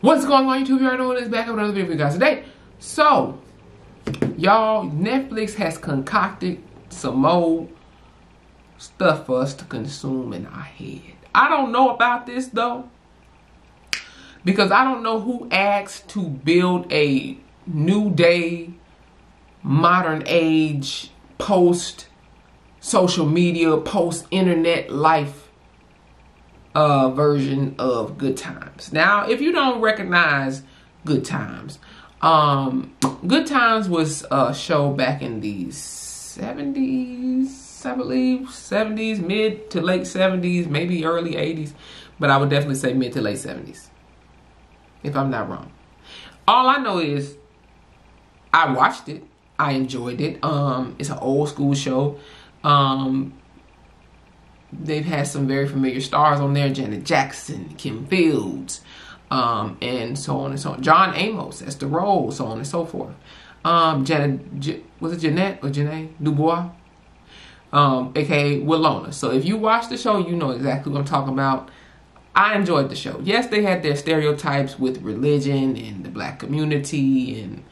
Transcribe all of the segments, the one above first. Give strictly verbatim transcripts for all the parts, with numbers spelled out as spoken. What's going on, YouTube? You already know what is back up with another video for you guys today. So, y'all, Netflix has concocted some more stuff for us to consume in our head. I don't know about this, though, because I don't know who asked to build a new day, modern age, post-social media, post-internet life Uh, version of Good Times. Now, if you don't recognize Good Times, um, Good Times was a show back in the seventies, I believe, seventies, mid to late seventies, maybe early eighties, but I would definitely say mid to late seventies, if I'm not wrong. All I know is I watched it, I enjoyed it. Um, it's an old school show. Um, They've had some very familiar stars on there. Janet Jackson, Kim Fields, um, and so on and so on. John Amos as the role, so on and so forth. Um, Janet, J was it Janet or Janae Dubois? Um, A K A Willona. So if you watch the show, you know exactly what I'm talking about. I enjoyed the show. Yes, they had their stereotypes with religion and the black community and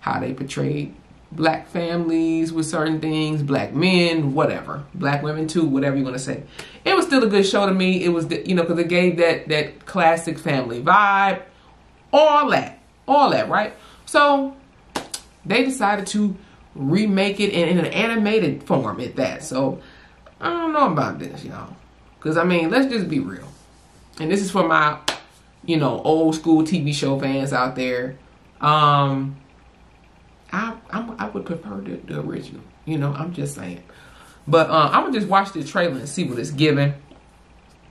how they portrayed black families with certain things, black men, whatever, black women too, whatever you want to say. It was still a good show to me. It was, the, you know, because it gave that that classic family vibe, all that, all that, right? So they decided to remake it in, in an animated form at that. So I don't know about this, y'all, because I mean, let's just be real. And this is for my, you know, old school T V show fans out there. Um. I, I, I would prefer the, the original, you know, I'm just saying. But uh, I'm going to just watch the trailer and see what it's giving.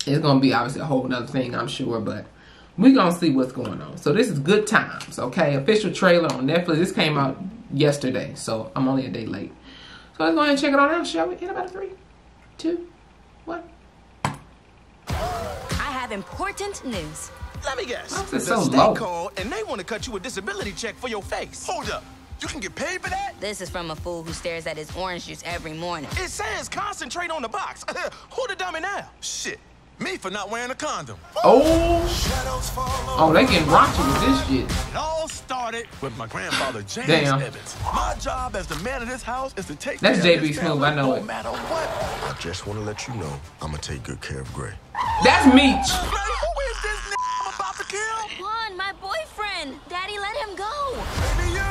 It's going to be obviously a whole nother thing, I'm sure, but we're going to see what's going on. So this is Good Times, okay? Official trailer on Netflix. This came out yesterday, so I'm only a day late. So let's go ahead and check it on out, shall we? In about a three, two, one. I have important news. Let me guess. Why is it so low? The state called and they want to cut you a disability check for your face. Hold up. You can get paid for that? This is from a fool who stares at his orange juice every morning. It says concentrate on the box. Who the dummy now? Shit. Me for not wearing a condom. Oh. Oh, they getting raunchy with this shit. It all started with my grandfather, James Damn. Evans. My job as the man of this house is to take That's care J B. Smoove, I know no it. Matter what. I just want to let you know I'm going to take good care of Gray. That's Meech. Man, who is this n I'm about to kill? Juan, my boyfriend. Daddy let him go. Baby, you.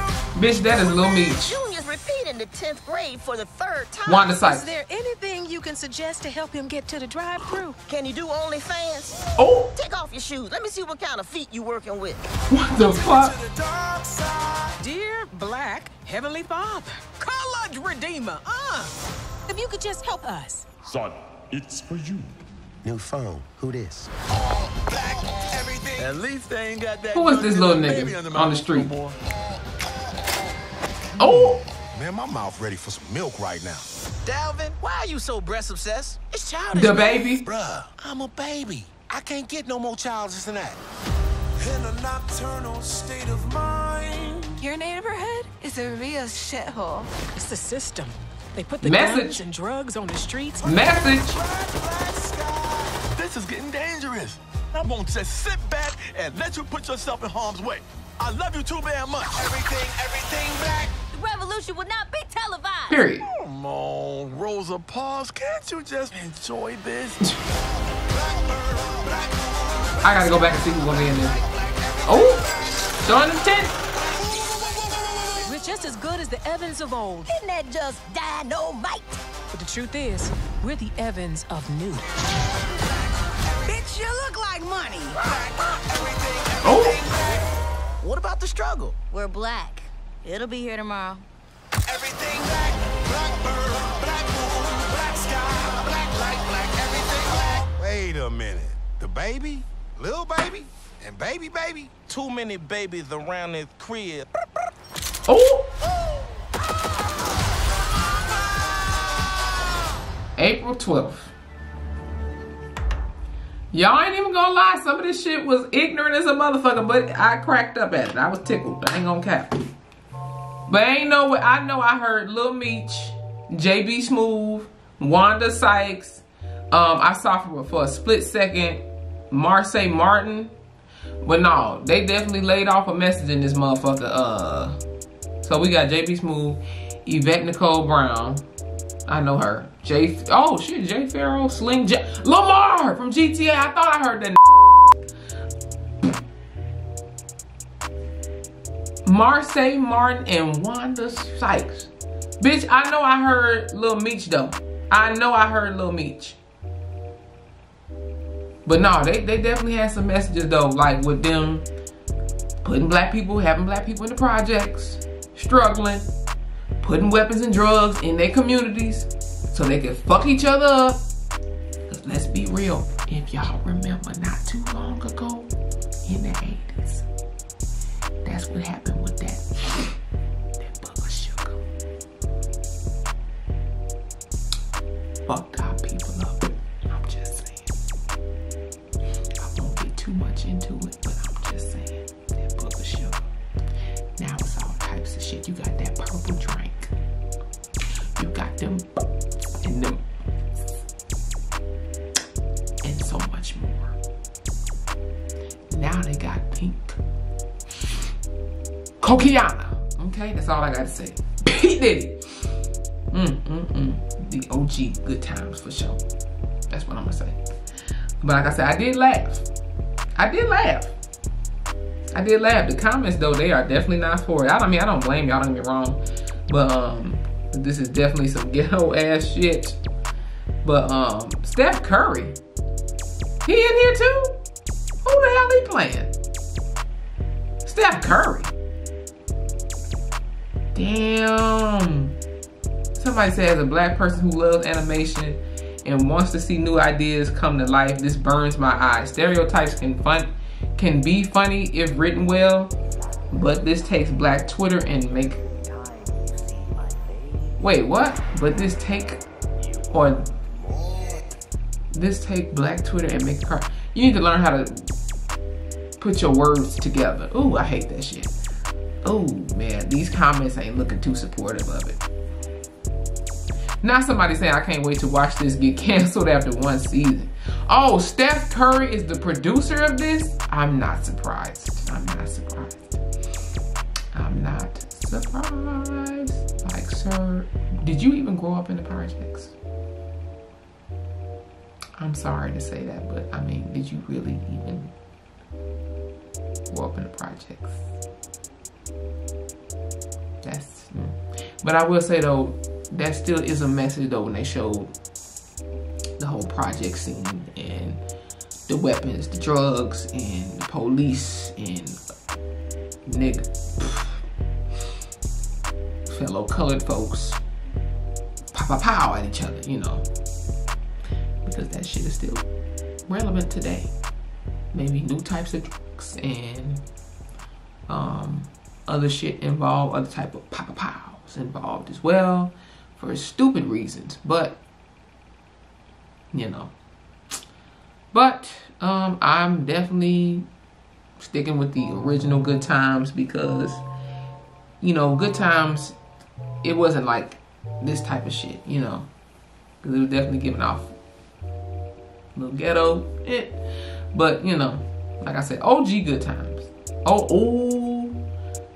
Bitch, that is Lil Meech. Junior's repeating the tenth grade for the third time. Wanda Sykes. Is there anything you can suggest to help him get to the drive-thru? Can you do OnlyFans? Oh. Take off your shoes. Let me see what kind of feet you working with. What the fuck? Dear Black Heavenly Father, College Redeemer, uh. If you could just help us. Son, it's for you. New phone. Who this? All black, everything. At least they ain't got that. Who is this little nigga on the street? Oh! Man, my mouth ready for some milk right now. Dalvin, why are you so breast obsessed? It's childish. The baby. Bruh, I'm a baby. I can't get no more childish than that. In a nocturnal state of mind. Your neighborhood is a real shithole. It's the system. They put the Message. guns and drugs on the streets. Message. This is getting dangerous. I won't just sit back and let you put yourself in harm's way. I love you too damn much. Everything, everything back. Revolution will not be televised. Period. Come on, Rosa Parks. Can't you just enjoy this? I gotta go back and see who's gonna be in there. Oh, showing them ten. We're just as good as the Evans of old. Isn't that just dynamite? But the truth is, we're the Evans of new. Bitch, you look like money. Oh. What about the struggle? We're black. It'll be here tomorrow. Everything black, black bird, black moon, black sky, black light, black everything black. Wait a minute. The baby, little baby, and baby baby. Too many babies around this crib. Oh. April twelfth. Y'all ain't even gonna lie. Some of this shit was ignorant as a motherfucker, but I cracked up at it. I was tickled. I ain't gonna cap. But ain't no way, I know I heard Lil Meech, J B. Smoove, Wanda Sykes. Um, I saw for, for a split second Marseille Martin. But no, they definitely laid off a message in this motherfucker. Uh, so we got J B. Smoove, Yvette Nicole Brown. I know her. Jay. Oh shit, Jay Pharoah, Sling J Lamar from G T A. I thought I heard that. Marseille Martin and Wanda Sykes. Bitch, I know I heard Lil Meech though. I know I heard Lil Meech. But no, they, they definitely had some messages though, like with them putting black people, having black people in the projects, struggling, putting weapons and drugs in their communities so they could fuck each other up. 'Cause let's be real, if y'all remember not too long ago in the eighties, that's what happened with that. That bugger sugar. Fucked our people up. I'm just saying. I won't get too much into it, but I'm just saying. That bugger sugar. Now it's all types of shit. You got that purple drink. You got them and them. And so much more. Now they got pink. Kokiana. Okay, that's all I gotta say. P. Diddy. Mm, mm, mm. The O G Good Times for sure. That's what I'm gonna say. But like I said, I did laugh. I did laugh. I did laugh. The comments though, they are definitely not for it. I mean, I don't blame y'all, don't get me wrong. But um, this is definitely some ghetto ass shit. But um, Steph Curry. He in here too? Who the hell he playing? Steph Curry. Damn. Somebody says, as a black person who loves animation and wants to see new ideas come to life, this burns my eyes. Stereotypes can fun can be funny if written well, but this takes black Twitter and make wait what but this take or this take black Twitter and make car. You need to learn how to put your words together. Ooh, I hate that shit. Oh man, these comments ain't looking too supportive of it. Now somebody saying I can't wait to watch this get canceled after one season. Oh, Steph Curry is the producer of this? I'm not surprised. I'm not surprised. I'm not surprised. Like, sir, did you even grow up in the projects? I'm sorry to say that, but I mean, did you really even grow up in the projects? That's, but I will say though, that still is a message though when they showed the whole project scene and the weapons, the drugs, and the police and nigga, pff, fellow colored folks pow pow pow at each other, you know, because that shit is still relevant today. Maybe new types of drugs and um. other shit involved, other type of pow pows involved as well for stupid reasons, but you know, but um, I'm definitely sticking with the original Good Times because, you know, Good Times, it wasn't like this type of shit, you know, because it was definitely giving off a little ghetto, eh. But you know, like I said, O G Good Times. Oh, oh.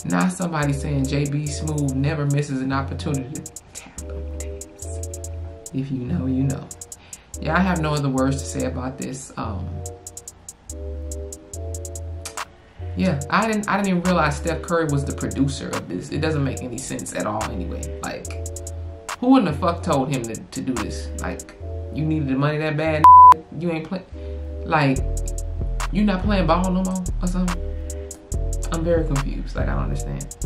Now somebody saying J B. Smoove never misses an opportunity to tap on this. If you know, you know. Yeah, I have no other words to say about this. Um, yeah, I didn't. I didn't even realize Steph Curry was the producer of this. It doesn't make any sense at all, anyway. Like, who in the fuck told him to, to do this? Like, you needed the money that bad? You ain't playing. Like, you not playing ball no more or something? I'm very confused. Like, I don't understand.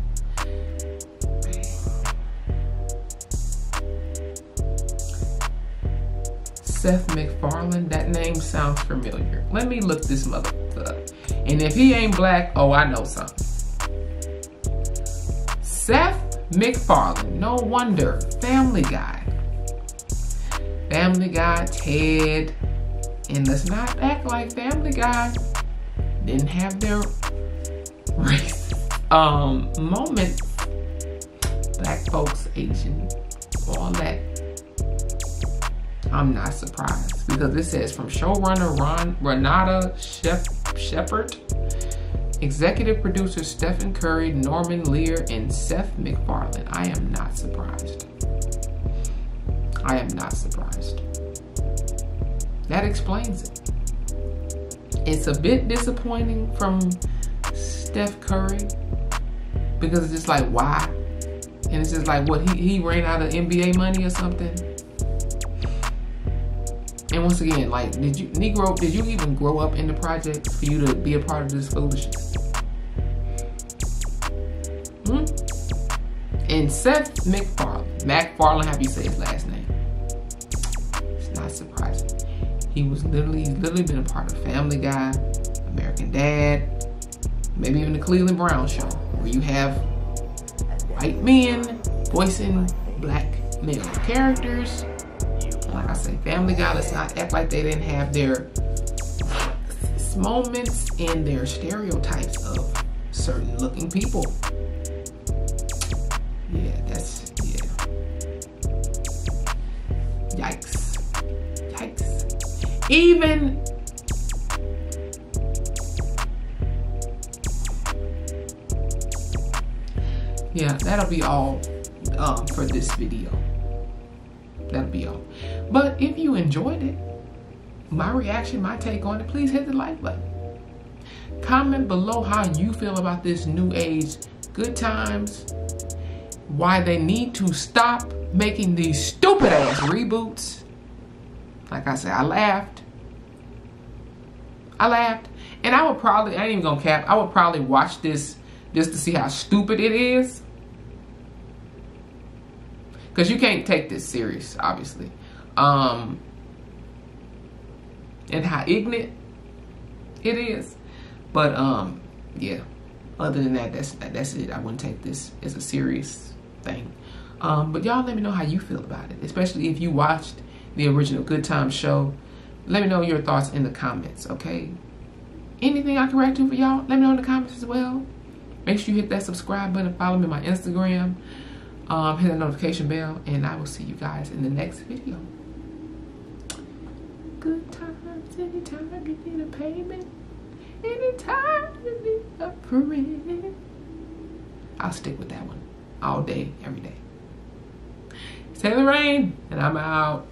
Seth MacFarlane, that name sounds familiar. Let me look this motherfucker up. And if he ain't black, oh, I know something. Seth MacFarlane, no wonder. Family Guy. Family Guy, Ted. And let's not act like Family Guy didn't have their race um moment. Black folks, Asian, all that. I'm not surprised because it says from showrunner Ron Renata Shep Shepherd Executive producers Steph Curry, Norman Lear, and Seth MacFarlane. I am not surprised. I am not surprised. That explains it. It's a bit disappointing from Steph Curry because it's just like, why? And it's just like, what, he, he ran out of N B A money or something? And once again, like, did you, Negro, did you even grow up in the projects for you to be a part of this foolishness? Hmm? And Seth MacFarlane, MacFarlane, how do you say his last name? It's not surprising. He was literally, he's literally been a part of Family Guy, American Dad, maybe even The Cleveland Brown Show, where you have white men voicing black male characters. Like I say, Family Guy, let's not act like they didn't have their moments and their stereotypes of certain looking people. Yeah, that's, yeah. Yikes. Yikes. Even, yeah, that'll be all um, for this video. That'll be all. But if you enjoyed it, my reaction, my take on it, please hit the like button. Comment below how you feel about this new age Good Times, why they need to stop making these stupid ass reboots. Like I said, I laughed. I laughed. And I would probably, I ain't even gonna cap, I would probably watch this just to see how stupid it is. Because you can't take this serious, obviously. Um, and how ignorant it is. But, um, yeah. Other than that, that's, that's it. I wouldn't take this as a serious thing. Um, but y'all let me know how you feel about it. Especially if you watched the original Good Times show. Let me know your thoughts in the comments, okay? Anything I can react to for y'all, let me know in the comments as well. Make sure you hit that subscribe button. Follow me on my Instagram. Um, hit the notification bell, and I will see you guys in the next video. Good times, anytime you need a payment, anytime you need a friend. I'll stick with that one all day, every day. Taylor Rain, and I'm out.